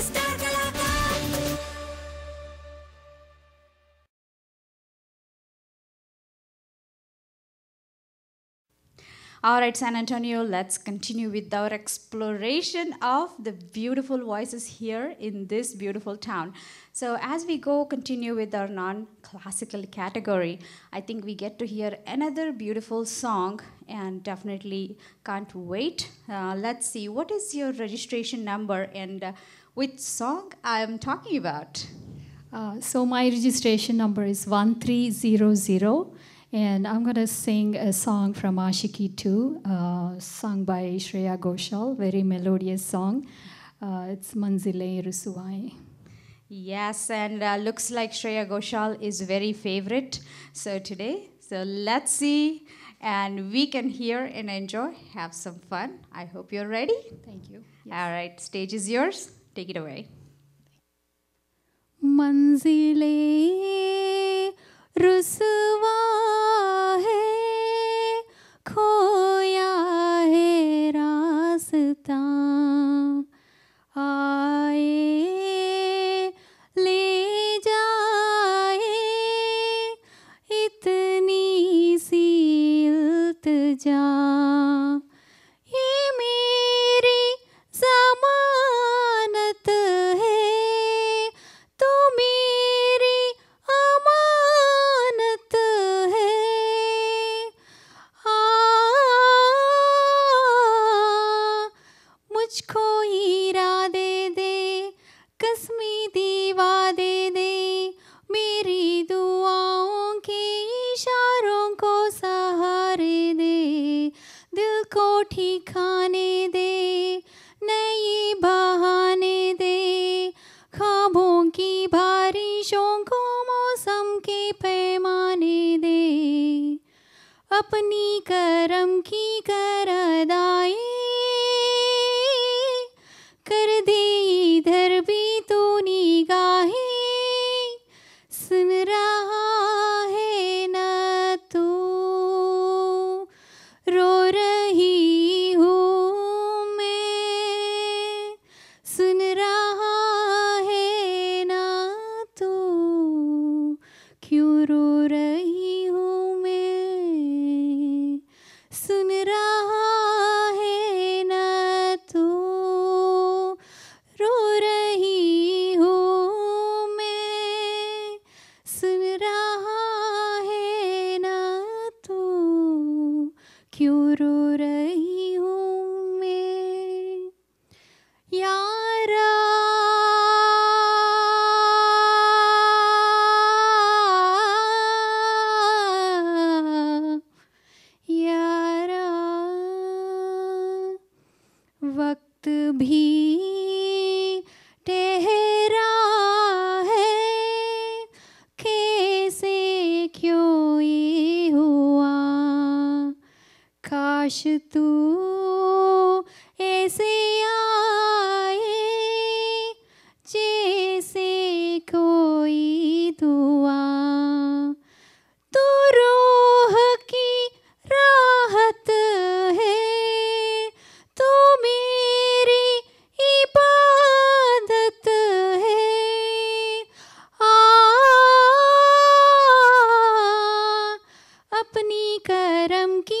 Star कलाकार। All right, San Antonio, let's continue with our exploration of the beautiful voices here in this beautiful town. So as we continue with our non-classical category, I think we get to hear another beautiful song and definitely can't wait. Let's see, what is your registration number and which song I'm talking about? So my registration number is 1300. And I'm going to sing a song from Ashiqui too, sung by Shreya Ghoshal, very melodious song. It's Manzile Rusuai. Yes, and looks like Shreya Ghoshal is very favorite today. So let's see, and we can hear and enjoy, have some fun. I hope you're ready. Thank you. Yes. All right, stage is yours. Take it away. Manzile रुसवा है, खोया है रास्ता, आए ले जाए इतनी सी इल्तिजा, ये मेरी जमानत है, तो मेरी मुझको हीरा दे दे, कसमी दीवा दे दे, मेरी दुआओं के इशारों को सहारे दे, दिल को ठिकाने दे, नए बहाने दे, ख्वाबों की बारिशों को मौसम के पैमाने दे, अपनी करम की कर अदाई कर दे, इधर भी तू निगाहें सुन रहा है ना, तू रो रही हूँ मैं, सुन रहा है ना, तू क्यों रो रही हूँ मैं, सुन रहा है ना, तू क्यों रो रही हूँ मैं, यारा यारा, वक्त भी ठहरा है, कैसे क्यों ये हुआ, काश तू ऐसे आए, जैसे कोई दुआ, तो रोह की राहत है, तो मेरी इबादत है, अपनी करम की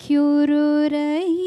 क्यों रो रही